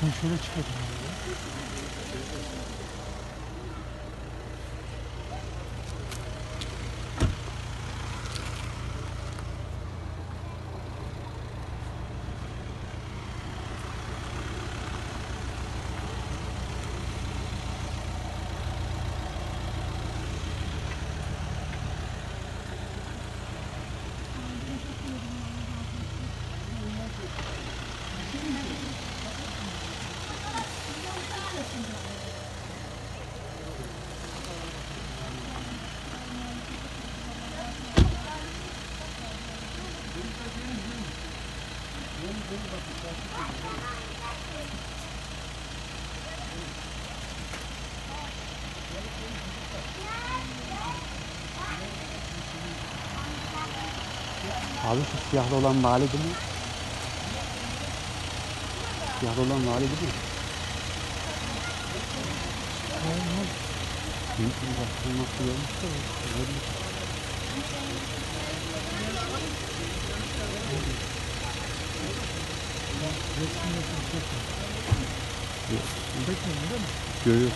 Sen şöyle çıkardın. Abi şu siyahlı olan vali değil mi? Siyahlı olan vali değil mi? Hayır. Büyük bir baktırması görmüş de. Görüyor.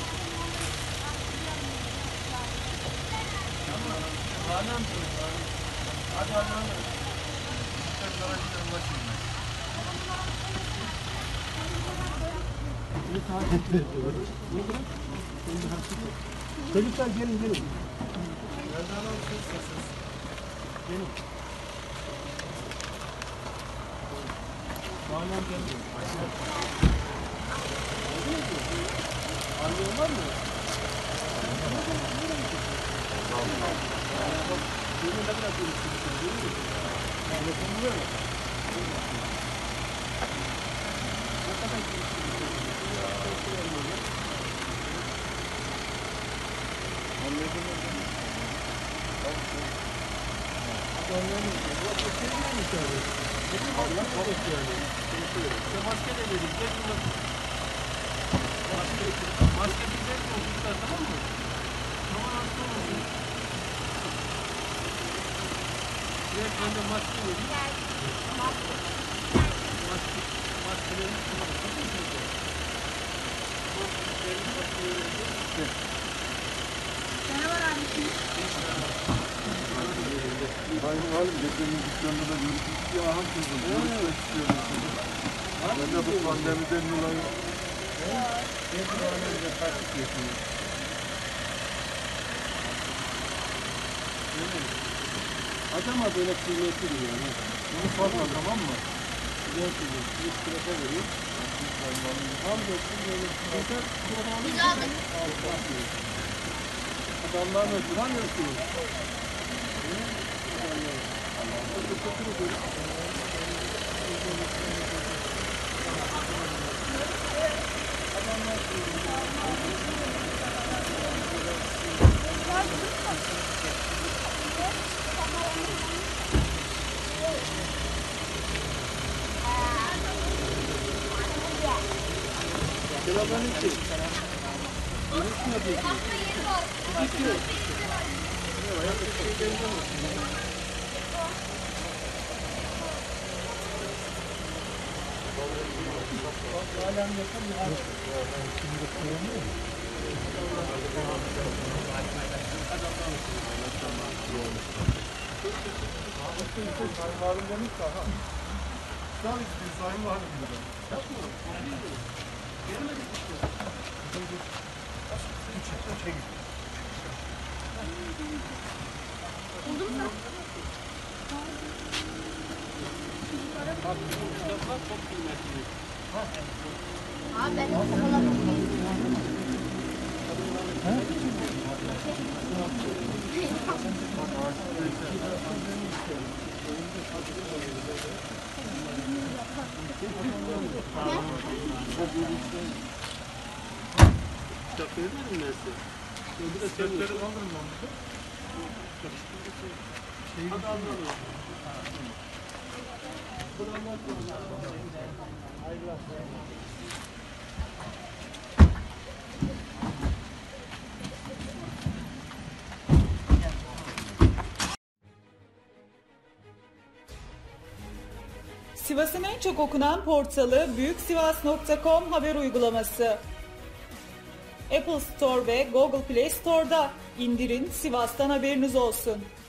Hadi hadi. Çocuklar gelin gelin. Gelin. Bağlam gelmiyor. Anlıyor var mı? Gelin de biraz görüşürüz. Maske bilecek mi çocuklar, tamam mı? Tamam, hasta olmasın. Direkt önce maske vereyim. Maskeleri kullanmak için yapıyorum. Maskeleri vereyim. Sana var abi şimdi. Aynı halim. Geçenin dükkanında da görüşürüz. Ya ham kızım. Görüşmek istiyorum. Ben de bu pandemiden dolayı. Ben bu pandemide takip yapıyorum. Değil mi? Adama böyle kıymetli diyor. Bunu sorma, tamam mı? Güzel kıyım. Bir kırafa vereyim. Hamdolsun böyle kıymetler. Adamların ötürü anlıyorsunuz. Selamun aleyküm. Yürüyüş mü yapıyorsunuz? Yürüyüş mü? Bayağı bir şey geleceğim aslında. Halen yakın bir hal. Şimdi kullanıyor mu? Adamlar. Adamlar. Sayın demiş ki aha. Sen istiyorsun Sayın Valim gibi. Yapma. Gelemedik işte. Buldun mu? Abi ben de Sivas'ın en çok okunan portalı büyüksivas.com haber uygulaması. Apple Store ve Google Play Store'da indirin, Sivas'tan haberiniz olsun.